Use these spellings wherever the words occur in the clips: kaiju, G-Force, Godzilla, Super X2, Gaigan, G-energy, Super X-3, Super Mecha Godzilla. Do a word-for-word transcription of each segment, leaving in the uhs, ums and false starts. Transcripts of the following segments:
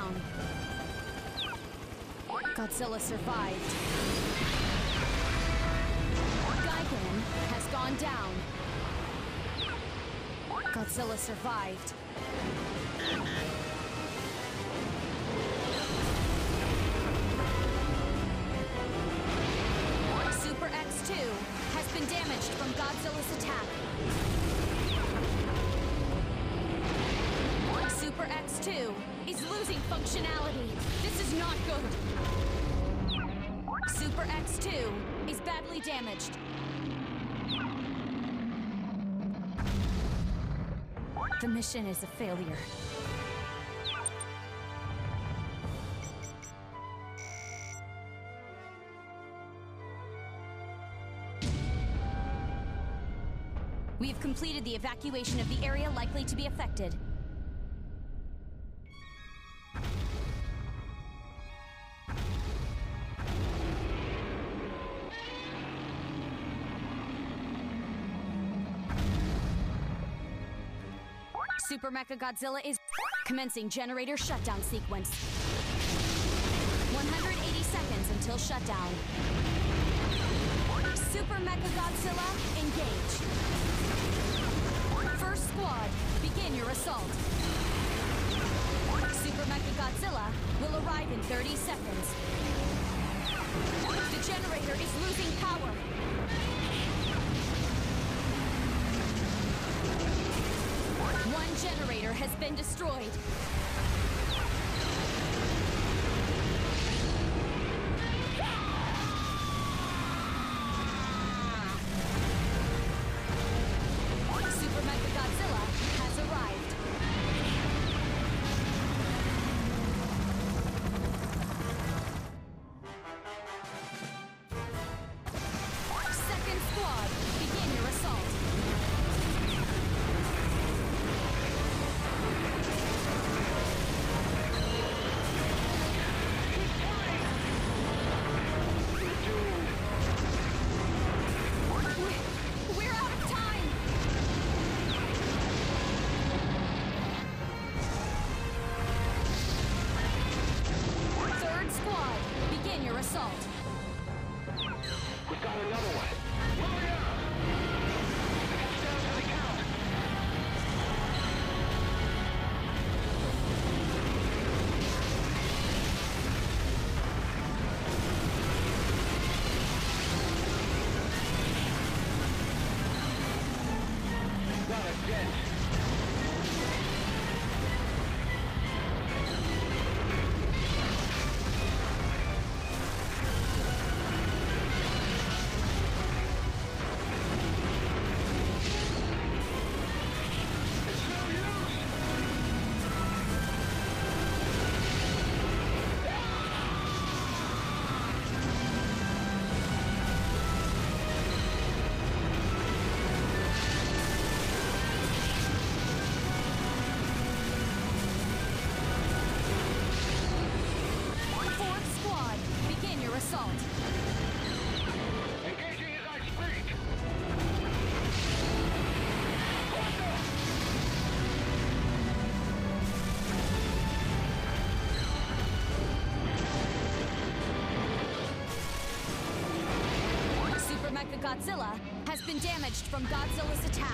down. Godzilla survived. Gaigan has gone down. Godzilla survived. Super X two has been damaged from Godzilla's attack. Super X two is losing functionality. This is not good. Super X two is badly damaged. The mission is a failure. We've completed the evacuation of the area likely to be affected. Super Mecha Godzilla is commencing generator shutdown sequence. one hundred eighty seconds until shutdown. Super Mecha Godzilla, engage. First squad, begin your assault. Super Mecha Godzilla will arrive in thirty seconds. The generator is losing power. One generator has been destroyed. Super Mecha Godzilla has arrived. Second squad, begin your assault. Godzilla has been damaged from Godzilla's attack.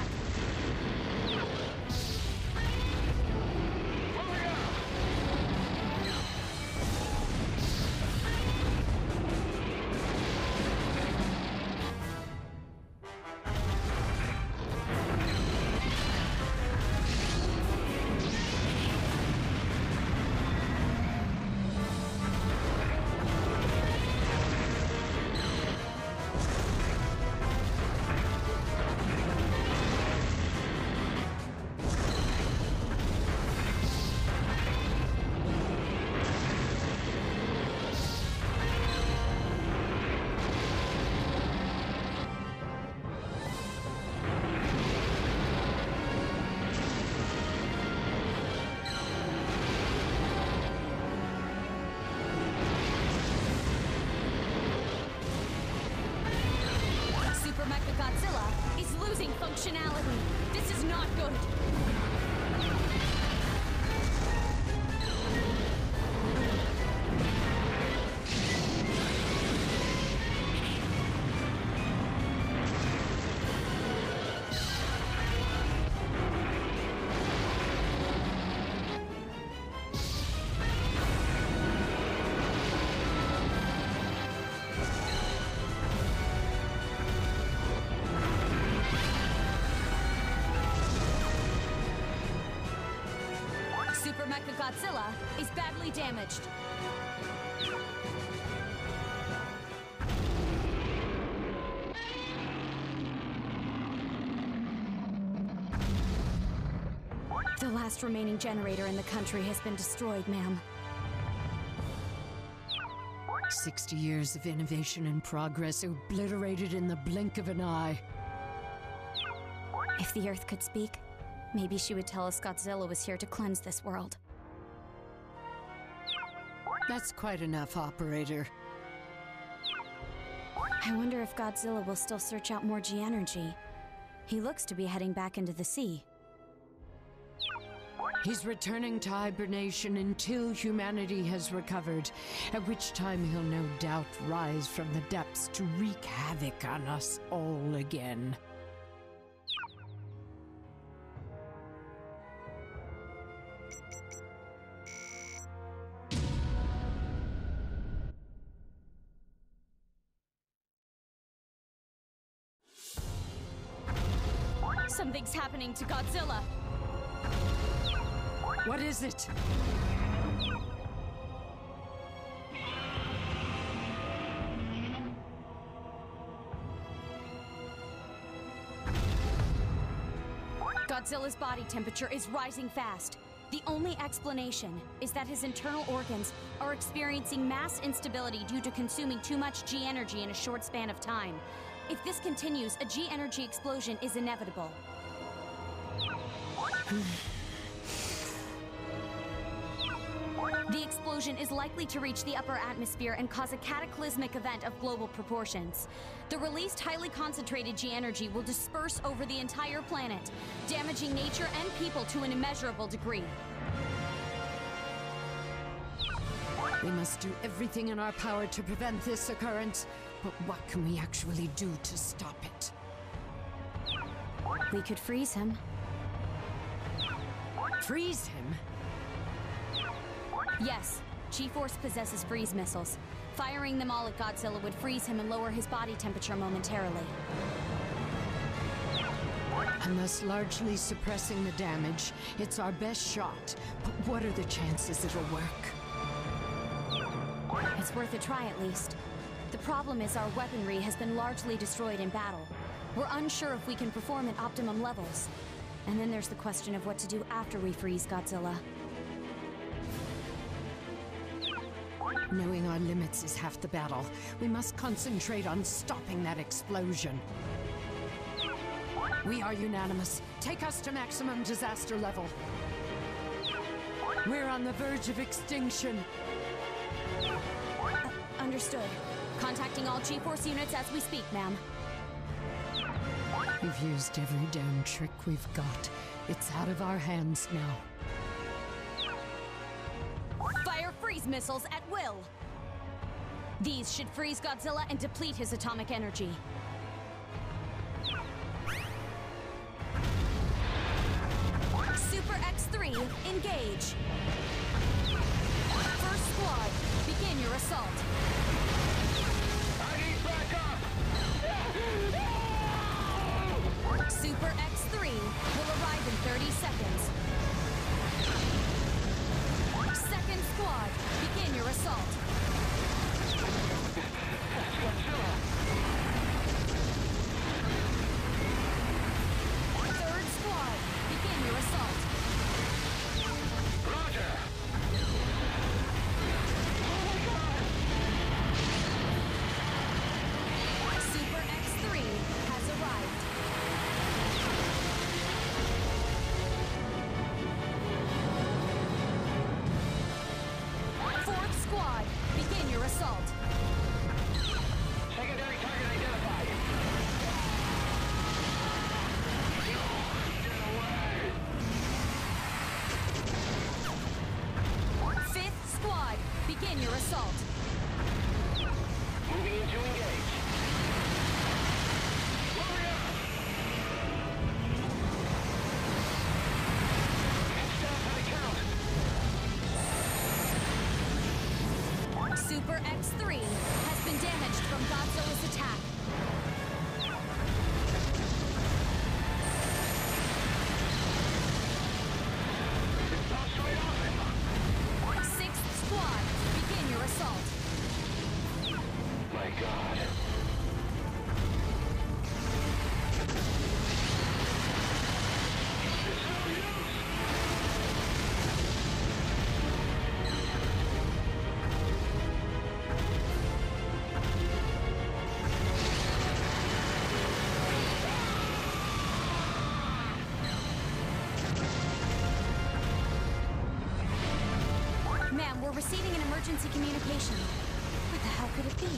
Functionality. This is not good. Mecha Godzilla is badly damaged. The last remaining generator in the country has been destroyed, ma'am. Sixty years of innovation and progress obliterated in the blink of an eye. If the Earth could speak, maybe she would tell us Godzilla was here to cleanse this world. That's quite enough, Operator. I wonder if Godzilla will still search out more G-energy. He looks to be heading back into the sea. He's returning to hibernation until humanity has recovered, at which time he'll no doubt rise from the depths to wreak havoc on us all again. Something's happening to Godzilla. What is it? Godzilla's body temperature is rising fast. The only explanation is that his internal organs are experiencing mass instability due to consuming too much G-energy in a short span of time. If this continues, a G-energy explosion is inevitable. The explosion is likely to reach the upper atmosphere and cause a cataclysmic event of global proportions. The released highly concentrated G-energy will disperse over the entire planet, damaging nature and people to an immeasurable degree. We must do everything in our power to prevent this occurrence, but what can we actually do to stop it? We could freeze him. Freeze him? Yes, G-Force possesses freeze missiles. Firing them all at Godzilla would freeze him and lower his body temperature momentarily. Unless largely suppressing the damage, it's our best shot. But what are the chances it'll work? It's worth a try at least. The problem is our weaponry has been largely destroyed in battle. We're unsure if we can perform at optimum levels. And then there's the question of what to do after we freeze Godzilla. Knowing our limits is half the battle. We must concentrate on stopping that explosion. We are unanimous. Take us to maximum disaster level. We're on the verge of extinction. Uh, understood. Contacting all G-Force units as we speak, ma'am. We've used every damn trick we've got. It's out of our hands now. Missiles at will. These should freeze Godzilla and deplete his atomic energy. Super X three, engage. First squad, begin your assault. I need backup! Super X three will arrive in thirty seconds. Second squad, begin your assault. That's Godzilla. Third squad, begin your assault. Roger. Oh my God. Super X three has arrived. Begin your assault. Moving in to engage. Hurry up! It's down by count. Super X three has been damaged from Godzilla's attack. It's not straight off him. We're receiving an emergency communication. What the hell could it be?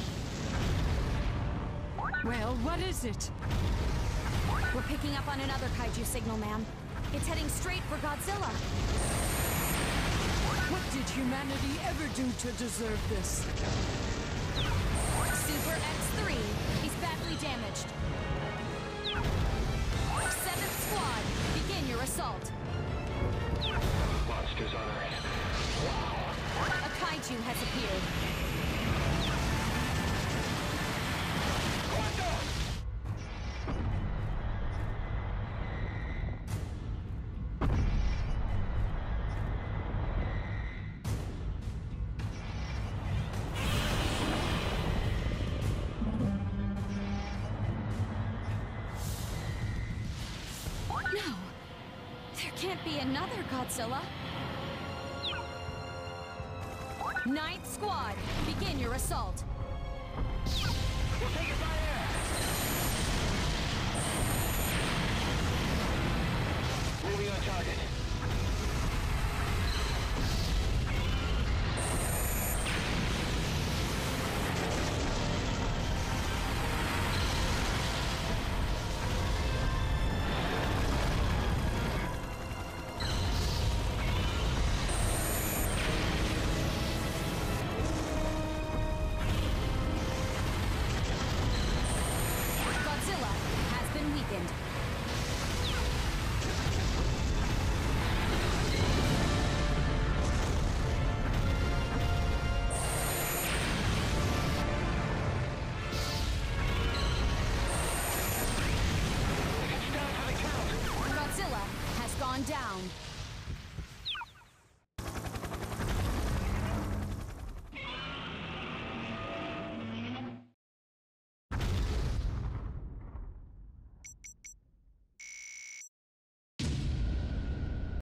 Well, what is it? We're picking up on another kaiju signal, ma'am. It's heading straight for Godzilla. What did humanity ever do to deserve this? Super X three is badly damaged. Seventh Squad, begin your assault. Monsters on Earth. Wow. A kaiju has appeared. What the? No! There can't be another Godzilla! Ninth Squad, begin your assault. We'll take it by air. Moving on target.